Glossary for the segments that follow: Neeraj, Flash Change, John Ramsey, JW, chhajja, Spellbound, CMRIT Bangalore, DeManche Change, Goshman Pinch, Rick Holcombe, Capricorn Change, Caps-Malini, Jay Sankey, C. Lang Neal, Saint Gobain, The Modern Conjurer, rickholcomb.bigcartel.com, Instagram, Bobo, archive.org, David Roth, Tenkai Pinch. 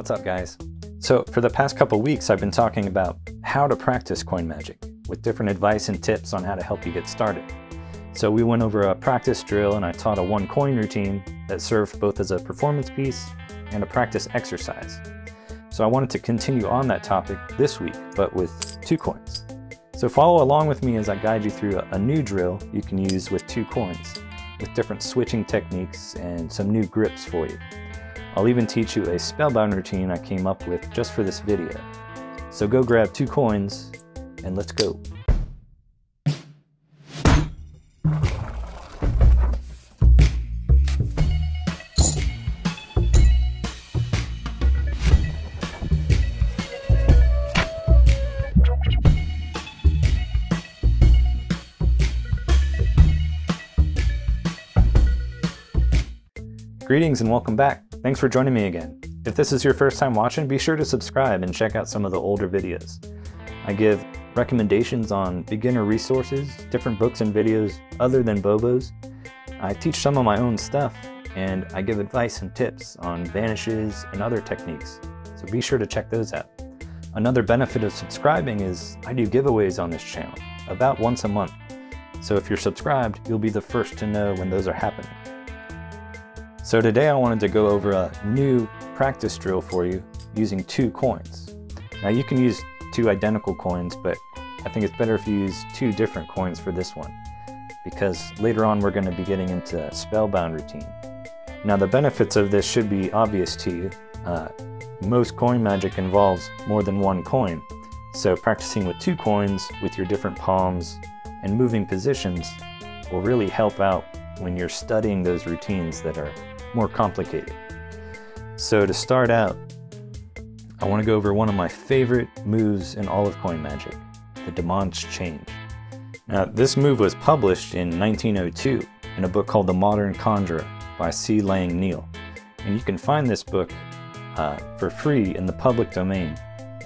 What's up, guys? So for the past couple weeks, I've been talking about how to practice coin magic with different advice and tips on how to help you get started. So we went over a practice drill and I taught a one coin routine that served both as a performance piece and a practice exercise. So I wanted to continue on that topic this week, but with two coins. So follow along with me as I guide you through a new drill you can use with two coins, with different switching techniques and some new grips for you. I'll even teach you a spellbound routine I came up with just for this video. So go grab two coins and let's go. Greetings and welcome back. Thanks for joining me again. If this is your first time watching, be sure to subscribe and check out some of the older videos. I give recommendations on beginner resources, different books and videos other than Bobo's. I teach some of my own stuff, and I give advice and tips on vanishes and other techniques, so be sure to check those out. Another benefit of subscribing is I do giveaways on this channel about once a month, so if you're subscribed, you'll be the first to know when those are happening. So today I wanted to go over a new practice drill for you using two coins. Now you can use two identical coins, but I think it's better if you use two different coins for this one, because later on we're going to be getting into a spellbound routine. Now the benefits of this should be obvious to you. Most coin magic involves more than one coin, so practicing with two coins with your different palms and moving positions will really help out when you're studying those routines that are more complicated. So to start out, I want to go over one of my favorite moves in all of coin magic, the DeManche Change. Now this move was published in 1902 in a book called The Modern Conjurer by C. Lang Neal. And you can find this book for free in the public domain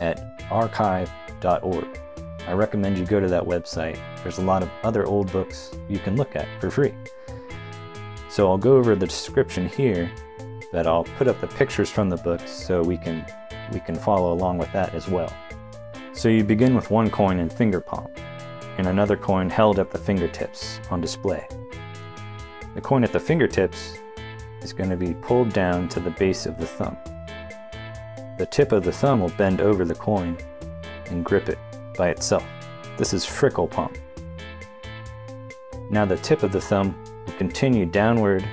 at archive.org. I recommend you go to that website. There's a lot of other old books you can look at for free. So I'll go over the description here, but I'll put up the pictures from the book so we can follow along with that as well. So you begin with one coin in finger palm, and another coin held at the fingertips on display. The coin at the fingertips is going to be pulled down to the base of the thumb. The tip of the thumb will bend over the coin and grip it by itself. This is rickholcomb. Now the tip of the thumb continue downward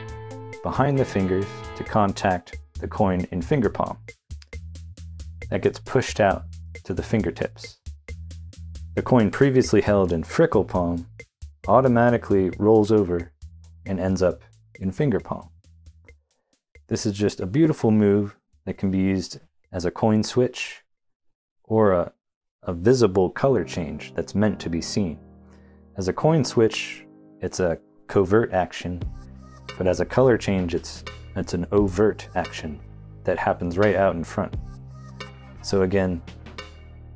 behind the fingers to contact the coin in finger palm. That gets pushed out to the fingertips. The coin previously held in rickholcomb automatically rolls over and ends up in finger palm. This is just a beautiful move that can be used as a coin switch or a visible color change that's meant to be seen. As a coin switch, it's a covert action, but as a color change, it's an overt action that happens right out in front. So again,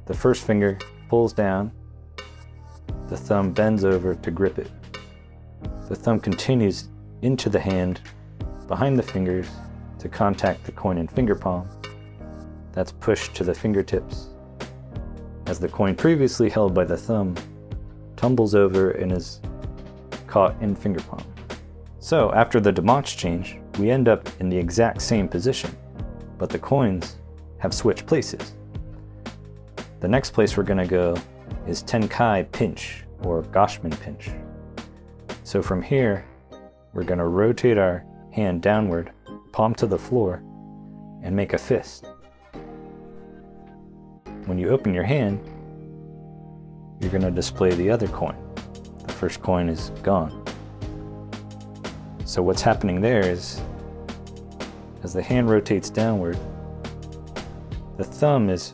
the first finger pulls down, the thumb bends over to grip it. The thumb continues into the hand behind the fingers to contact the coin in finger palm. That's pushed to the fingertips as the coin previously held by the thumb tumbles over and is caught in finger palm. So after the DeManche change, we end up in the exact same position, but the coins have switched places. The next place we're going to go is Tenkai Pinch or Goshman Pinch. So from here, we're going to rotate our hand downward, palm to the floor, and make a fist. When you open your hand, you're going to display the other coin. First coin is gone. So what's happening there is, as the hand rotates downward, the thumb is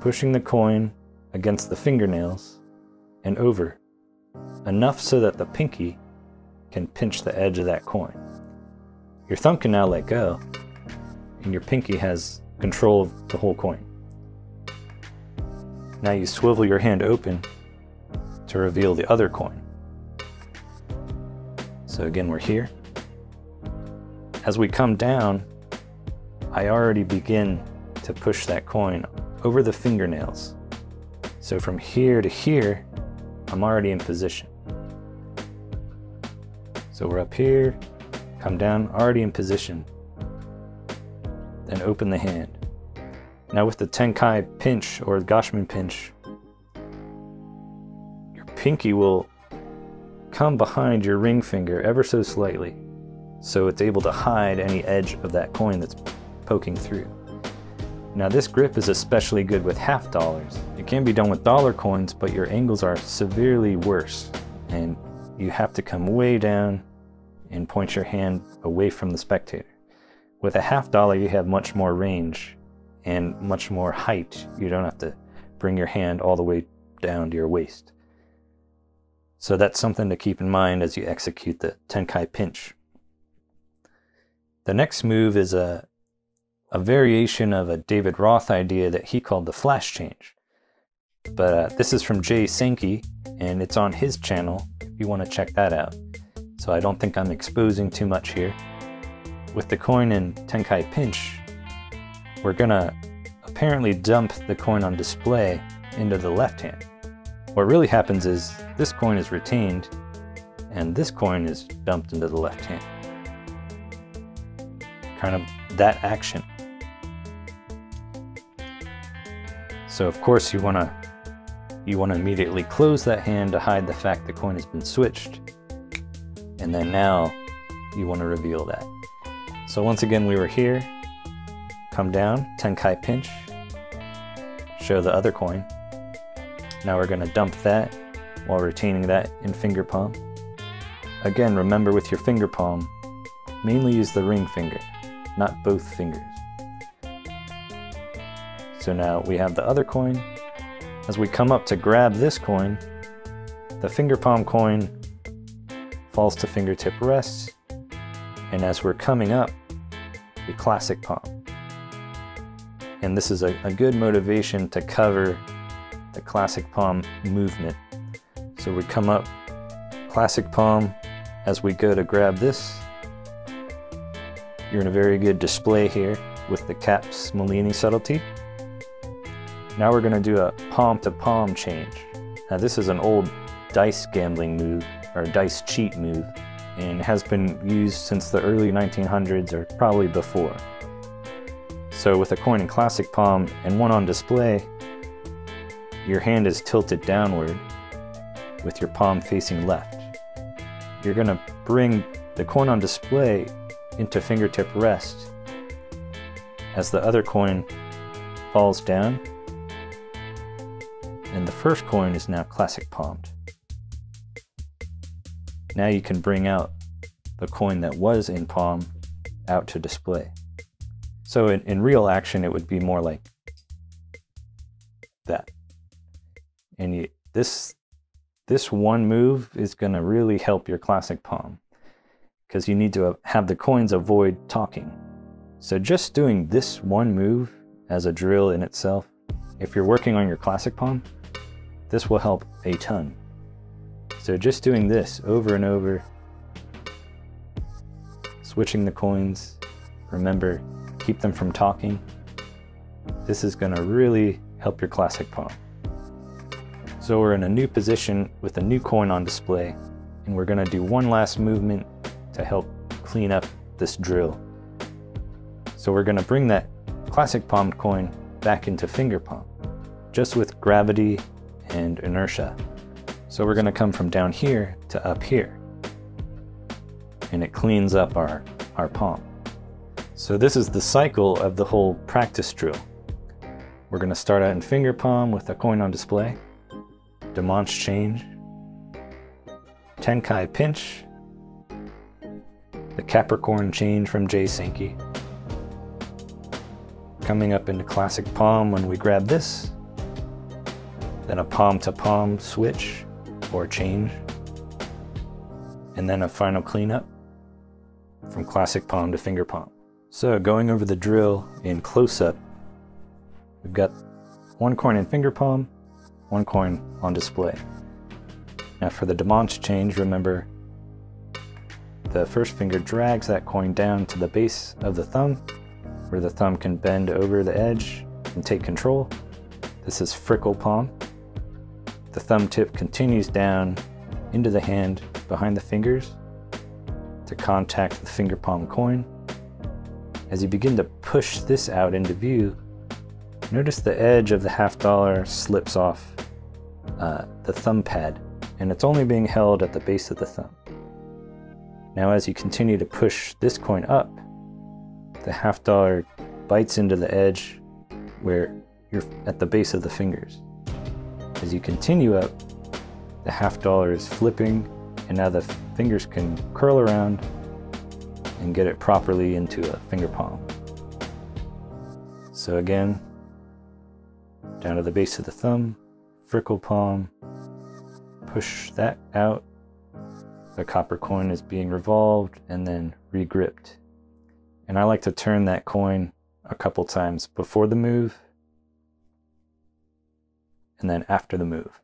pushing the coin against the fingernails and over, enough so that the pinky can pinch the edge of that coin. Your thumb can now let go, and your pinky has control of the whole coin. Now you swivel your hand open to reveal the other coin. So again, we're here. As we come down, I already begin to push that coin over the fingernails. So from here to here, I'm already in position. So we're up here, come down, already in position. Then open the hand. Now with the Tenkai Pinch or Goshman Pinch, your pinky will come behind your ring finger ever so slightly, so it's able to hide any edge of that coin that's poking through. Now this grip is especially good with $half. It can be done with dollar coins, but your angles are severely worse, and you have to come way down and point your hand away from the spectator. With a $half, you have much more range and much more height. You don't have to bring your hand all the way down to your waist. So that's something to keep in mind as you execute the Tenkai Pinch. The next move is a variation of a David Roth idea that he called the Flash Change. But this is from Jay Sankey, and it's on his channel if you want to check that out. So I don't think I'm exposing too much here. With the coin and Tenkai Pinch, we're gonna apparently dump the coin on display into the left hand. What really happens is this coin is retained, and this coin is dumped into the left hand. Kind of that action. So of course you want to immediately close that hand to hide the fact the coin has been switched. And then now you want to reveal that. So once again, we were here, come down, Tenkai Pinch, show the other coin. Now we're gonna dump that while retaining that in finger palm. Again, remember with your finger palm, mainly use the ring finger, not both fingers. So now we have the other coin. As we come up to grab this coin, the finger palm coin falls to fingertip rest. And as we're coming up, the classic palm. And this is a good motivation to cover the classic palm movement. So we come up, classic palm, as we go to grab this. You're in a very good display here with the Caps-Malini subtlety. Now we're gonna do a palm-to-palm change. Now this is an old dice gambling move, or dice cheat move, and has been used since the early 1900s or probably before. So with a coin in classic palm and one on display, your hand is tilted downward with your palm facing left. You're gonna bring the coin on display into fingertip rest as the other coin falls down, and the first coin is now classic palmed. Now you can bring out the coin that was in palm out to display. So in real action, it would be more like that. And this one move is gonna really help your classic palm, because you need to have the coins avoid talking. So just doing this one move as a drill in itself, if you're working on your classic palm, this will help a ton. So just doing this over and over, switching the coins, remember, keep them from talking. This is gonna really help your classic palm. So we're in a new position with a new coin on display, and we're gonna do one last movement to help clean up this drill. So we're gonna bring that classic palmed coin back into finger palm, just with gravity and inertia. So we're gonna come from down here to up here, and it cleans up our palm. So this is the cycle of the whole practice drill. We're gonna start out in finger palm with a coin on display, DeManche Change, Tenkai Pinch, the Capricorn Change from Jay Sankey. Coming up into classic palm when we grab this, then a palm-to-palm switch or change, and then a final cleanup from classic palm to finger palm. So going over the drill in close-up, we've got one coin in finger palm, one coin on display. Now for the DeManche Change, remember, the first finger drags that coin down to the base of the thumb, where the thumb can bend over the edge and take control. This is Frickle Palm. The thumb tip continues down into the hand behind the fingers to contact the finger palm coin. As you begin to push this out into view, notice the edge of the $1/2 slips off the thumb pad, and it's only being held at the base of the thumb. Now as you continue to push this coin up, the $1/2 bites into the edge where you're at the base of the fingers. As you continue up, the $1/2 is flipping, and now the fingers can curl around and get it properly into a finger palm. So again, down to the base of the thumb, Frickle Palm, push that out. The copper coin is being revolved and then regripped. And I like to turn that coin a couple times before the move and then after the move.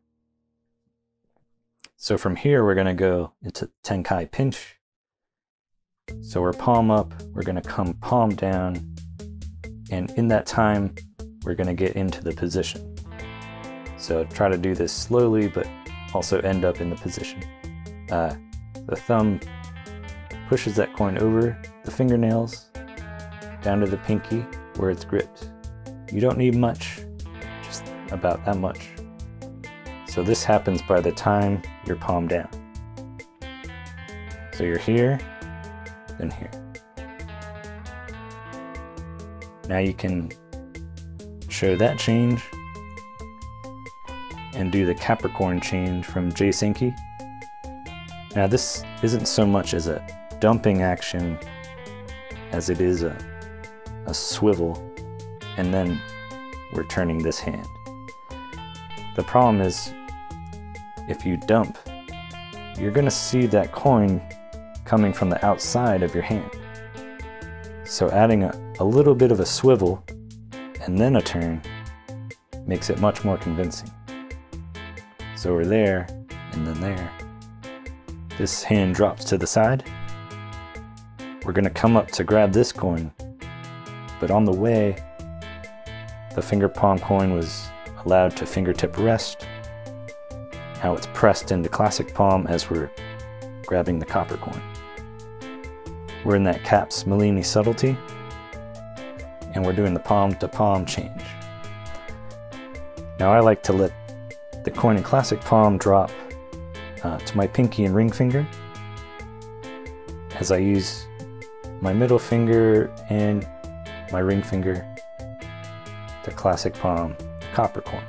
So from here, we're gonna go into Tenkai Pinch. So we're palm up, we're gonna come palm down, and in that time, we're gonna get into the position. So try to do this slowly, but also end up in the position. The thumb pushes that coin over the fingernails, down to the pinky where it's gripped. You don't need much, just about that much. So this happens by the time you're palm down. So you're here, then here. Now you can show that change and do the Capricorn change from Jay Sankey. Now this isn't so much as a dumping action as it is a swivel, and then we're turning this hand. The problem is, if you dump, you're gonna see that coin coming from the outside of your hand. So adding a little bit of a swivel and then a turn makes it much more convincing. So we're there and then there. This hand drops to the side. We're gonna come up to grab this coin, but on the way, the finger palm coin was allowed to fingertip rest. Now it's pressed into classic palm as we're grabbing the copper coin. We're in that Caps-Malini subtlety, and we're doing the palm to palm change. Now I like to let the coin in classic palm drop to my pinky and ring finger, as I use my middle finger and my ring finger to classic palm copper coin.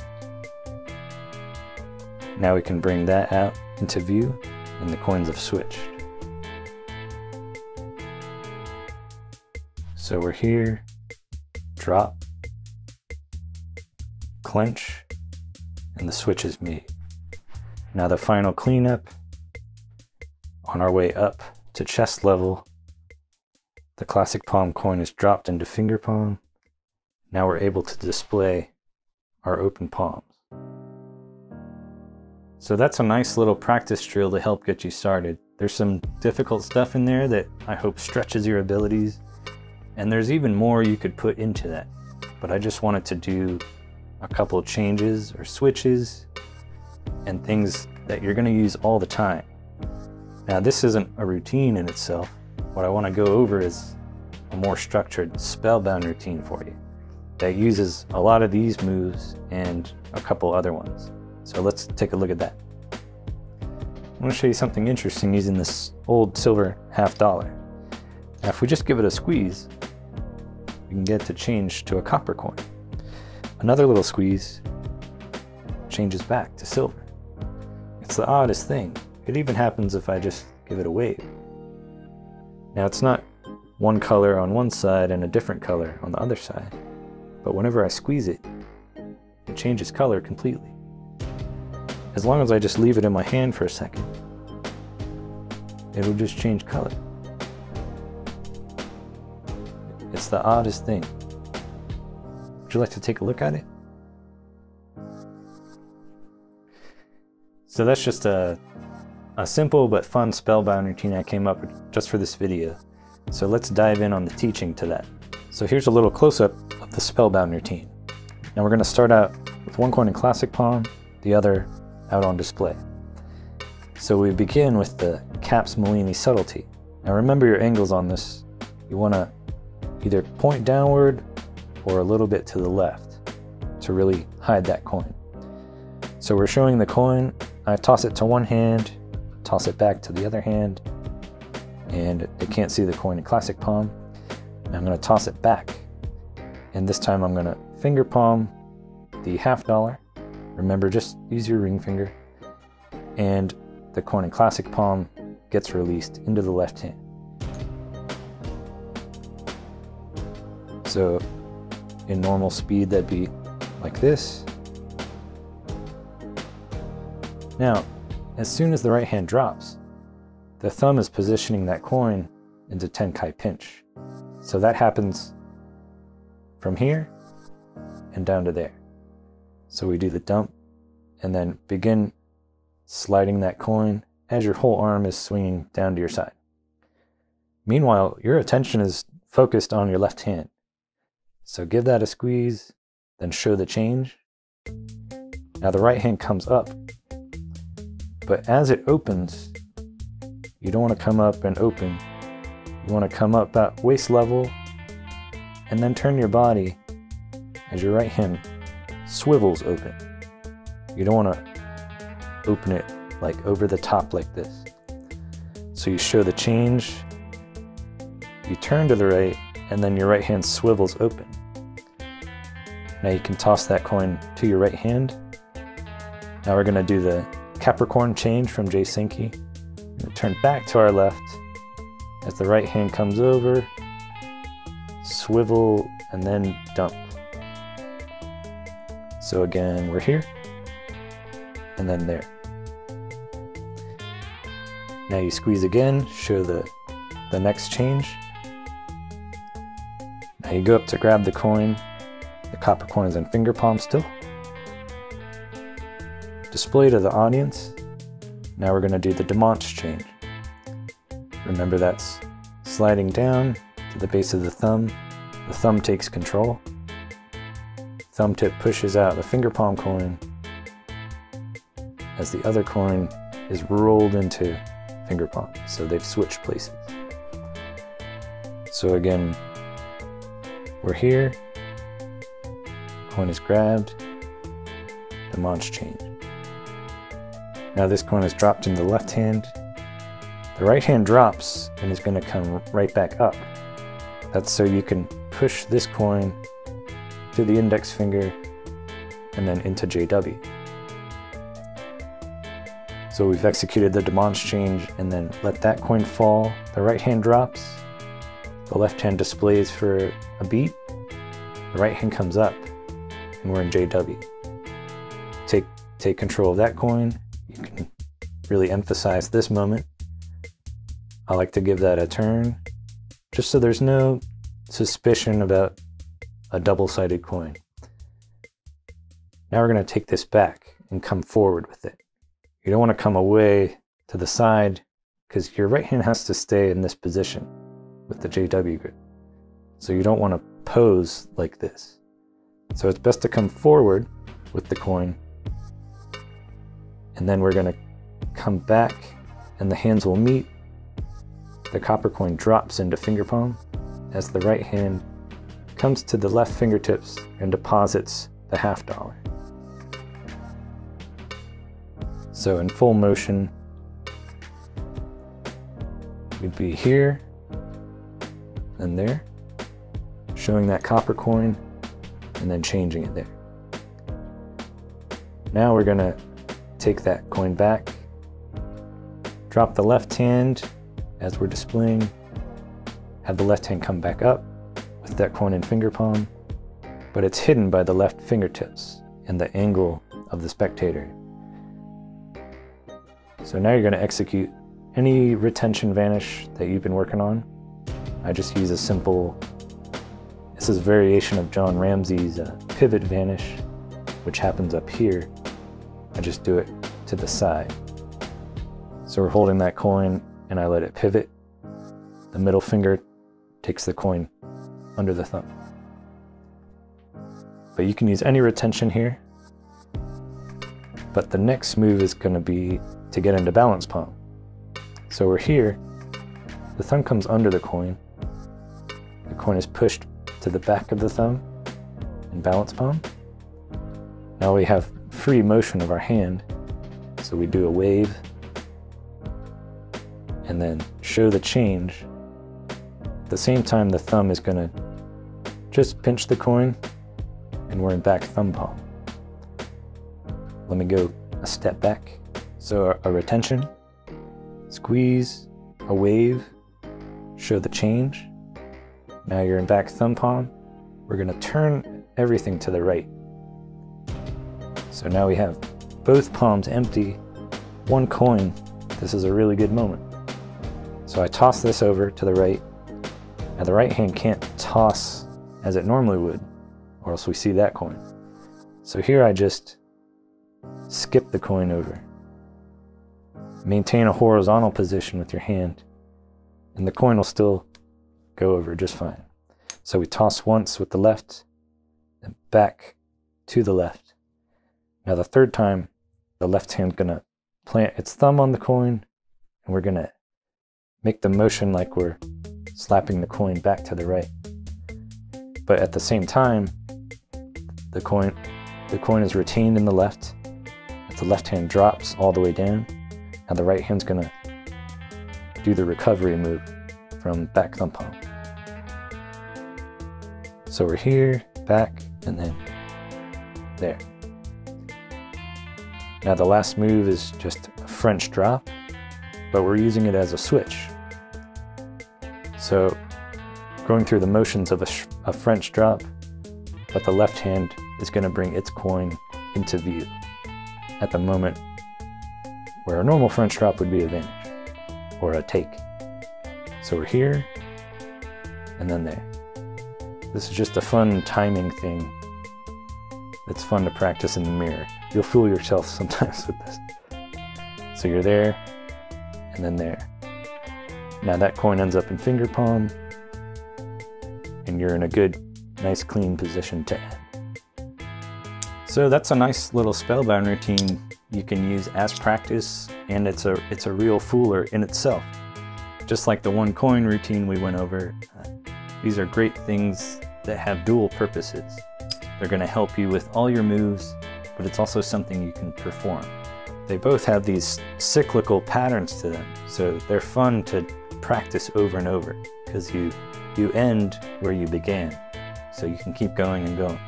Now we can bring that out into view, and the coins have switched. So we're here, drop, clench, and the switch is made. Now the final cleanup, on our way up to chest level, the classic palm coin is dropped into finger palm. Now we're able to display our open palms. So that's a nice little practice drill to help get you started. There's some difficult stuff in there that I hope stretches your abilities, and there's even more you could put into that. But I just wanted to do a couple changes or switches and things that you're gonna use all the time. Now this isn't a routine in itself. What I wanna go over is a more structured Spellbound routine for you that uses a lot of these moves and a couple other ones. So let's take a look at that. I'm gonna show you something interesting using this old silver $1/2. Now if we just give it a squeeze, we can get to change to a copper coin. Another little squeeze changes back to silver. It's the oddest thing. It even happens if I just give it a wave. Now it's not one color on one side and a different color on the other side, but whenever I squeeze it, it changes color completely. As long as I just leave it in my hand for a second, it'll just change color. It's the oddest thing. Would you like to take a look at it? So that's just a simple but fun Spellbound routine I came up with just for this video. So let's dive in on the teaching to that. So here's a little close-up of the Spellbound routine. Now we're going to start out with one coin in classic palm, the other out on display. So we begin with the Caps-Malini subtlety. Now remember your angles on this. You want to either point downward or a little bit to the left to really hide that coin. So we're showing the coin. I toss it to one hand, toss it back to the other hand, and they can't see the coin in classic palm. And I'm going to toss it back, and this time I'm going to finger palm the $1/2. Remember, just use your ring finger, and the coin in classic palm gets released into the left hand. So in normal speed, that'd be like this. Now, as soon as the right hand drops, the thumb is positioning that coin into Tenkai Pinch. So that happens from here and down to there. So we do the dump and then begin sliding that coin as your whole arm is swinging down to your side. Meanwhile, your attention is focused on your left hand. So give that a squeeze, then show the change. Now the right hand comes up, but as it opens, you don't want to come up and open. You want to come up at waist level and then turn your body as your right hand swivels open. You don't want to open it like over the top like this. So you show the change, you turn to the right, and then your right hand swivels open. Now you can toss that coin to your right hand. Now we're going to do the Capricorn Change from Jay Sankey. We're going to turn back to our left as the right hand comes over, swivel, and then dump. So again, we're here, and then there. Now you squeeze again, show the next change. Now you go up to grab the coin. The copper coin is in finger palm still. Display to the audience. Now we're going to do the DeManche Change. Remember, that's sliding down to the base of the thumb. The thumb takes control. Thumb tip pushes out the finger palm coin as the other coin is rolled into finger palm. So they've switched places. So again, we're here, coin is grabbed, DeManche Change. Now this coin is dropped into the left hand. The right hand drops and is going to come right back up. That's so you can push this coin to the index finger and then into JW. So we've executed the DeManche Change and then let that coin fall. The right hand drops. The left hand displays for a beat. The right hand comes up and we're in JW. Take control of that coin. You can really emphasize this moment. I like to give that a turn, just so there's no suspicion about a double-sided coin. Now we're going to take this back and come forward with it. You don't want to come away to the side because your right hand has to stay in this position with the JW grip. So you don't want to pose like this. So it's best to come forward with the coin. And then we're going to come back and the hands will meet. The copper coin drops into finger palm as the right hand comes to the left fingertips and deposits the $1/2. So in full motion, we'd be here and there, showing that copper coin and then changing it there. Now we're going to take that coin back, drop the left hand as we're displaying, have the left hand come back up with that coin in finger palm, but it's hidden by the left fingertips and the angle of the spectator. So now you're going to execute any retention vanish that you've been working on. I just use a simple, this is a variation of John Ramsey's pivot vanish, which happens up here. I just do it to the side. So we're holding that coin and I let it pivot. The middle finger takes the coin under the thumb. But you can use any retention here. But the next move is going to be to get into balance palm. So we're here, the thumb comes under the coin is pushed to the back of the thumb in balance palm. Now we have free motion of our hand, so we do a wave and then show the change. At the same time, the thumb is going to just pinch the coin and we're in back thumb palm. Let me go a step back. So a retention, squeeze, a wave, show the change. Now you're in back thumb palm. We're going to turn everything to the right. So now we have both palms empty, one coin. This is a really good moment. So I toss this over to the right. Now the right hand can't toss as it normally would, or else we see that coin. So here I just skip the coin over. Maintain a horizontal position with your hand, and the coin will still go over just fine. So we toss once with the left, and back to the left. Now the third time, the left hand's gonna plant its thumb on the coin, and we're gonna make the motion like we're slapping the coin back to the right. But at the same time, the coin is retained in the left. If the left hand drops all the way down, now the right hand's gonna do the recovery move from back thumb palm. So we're here, back, and then there. Now the last move is just a French drop, but we're using it as a switch. So going through the motions of a French drop, but the left hand is gonna bring its coin into view at the moment where a normal French drop would be a vanish or a take. So we're here and then there. This is just a fun timing thing that's fun to practice in the mirror. You'll fool yourself sometimes with this. So you're there and then there. Now that coin ends up in finger palm and you're in a good, nice, clean position to end. So that's a nice little Spellbound routine you can use as practice, and it's a real fooler in itself. Just like the one coin routine we went over, these are great things that have dual purposes. They're going to help you with all your moves, but it's also something you can perform. They both have these cyclical patterns to them, so they're fun to practice over and over because you end where you began, so you can keep going and going.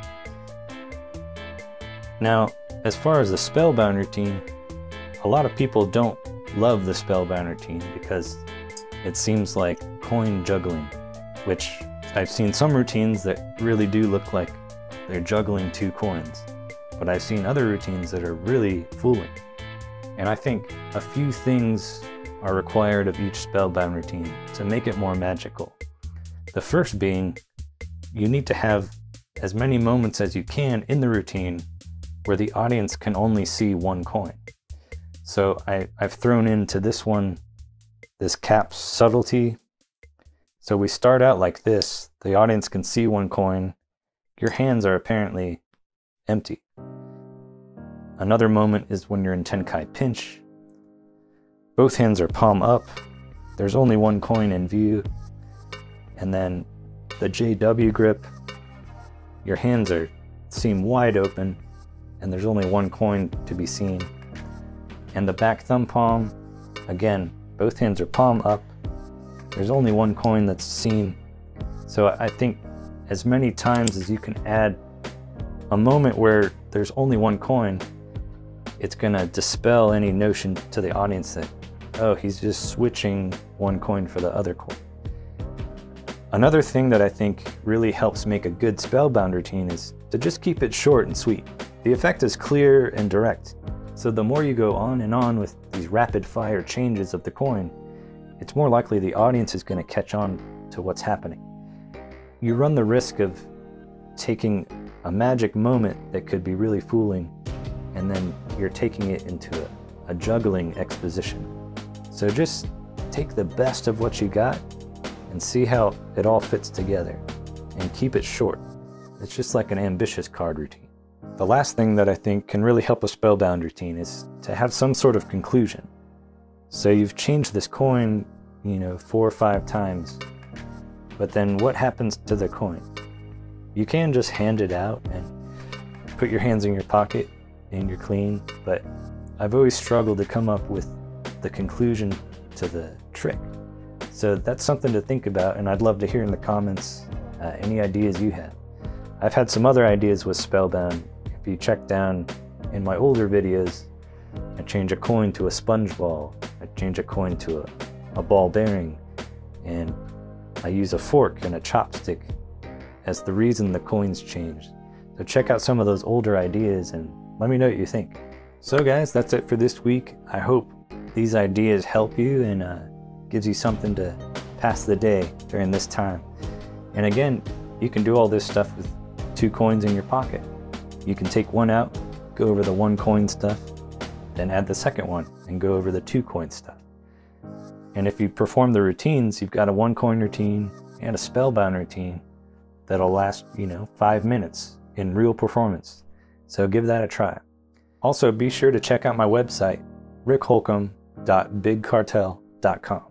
Now, as far as the Spellbound routine, a lot of people don't love the Spellbound routine because it seems like coin juggling, which I've seen some routines that really do look like they're juggling two coins, but I've seen other routines that are really fooling. And I think a few things are required of each Spellbound routine to make it more magical. The first being, you need to have as many moments as you can in the routine where the audience can only see one coin. So I've thrown into this one, this Caps subtlety. So we start out like this, the audience can see one coin, your hands are apparently empty. Another moment is when you're in Tenkai Pinch. Both hands are palm up, there's only one coin in view, and then the JW grip, your hands seem wide open, and there's only one coin to be seen. And the back thumb palm, again, both hands are palm up. There's only one coin that's seen. So I think as many times as you can add a moment where there's only one coin, it's gonna dispel any notion to the audience that, oh, he's just switching one coin for the other coin. Another thing that I think really helps make a good Spellbound routine is to just keep it short and sweet. The effect is clear and direct, so the more you go on and on with these rapid-fire changes of the coin, it's more likely the audience is going to catch on to what's happening. You run the risk of taking a magic moment that could be really fooling, and then you're taking it into a juggling exposition. So just take the best of what you got and see how it all fits together. and keep it short. It's just like an ambitious card routine. The last thing that I think can really help a Spellbound routine is to have some sort of conclusion. So you've changed this coin, you know, 4 or 5 times, but then what happens to the coin? You can just hand it out and put your hands in your pocket and you're clean, but I've always struggled to come up with the conclusion to the trick. So that's something to think about, and I'd love to hear in the comments any ideas you have. I've had some other ideas with Spellbound. If you check down in my older videos, I change a coin to a sponge ball, I change a coin to a ball bearing, and I use a fork and a chopstick as the reason the coins changed. So check out some of those older ideas and let me know what you think. So guys, that's it for this week. I hope these ideas help you and gives you something to pass the day during this time. And again, you can do all this stuff with 2 coins in your pocket. You can take one out, go over the 1 coin stuff, then add the 2nd one and go over the 2 coin stuff. And if you perform the routines, you've got a 1 coin routine and a Spellbound routine that'll last, you know, 5 minutes in real performance. So give that a try. Also, be sure to check out my website, rickholcomb.bigcartel.com.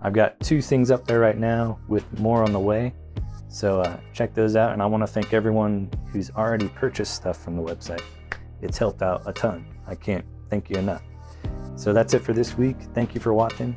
I've got 2 things up there right now with more on the way. So check those out, and I want to thank everyone who's already purchased stuff from the website. It's helped out a ton. I can't thank you enough. So that's it for this week. Thank you for watching.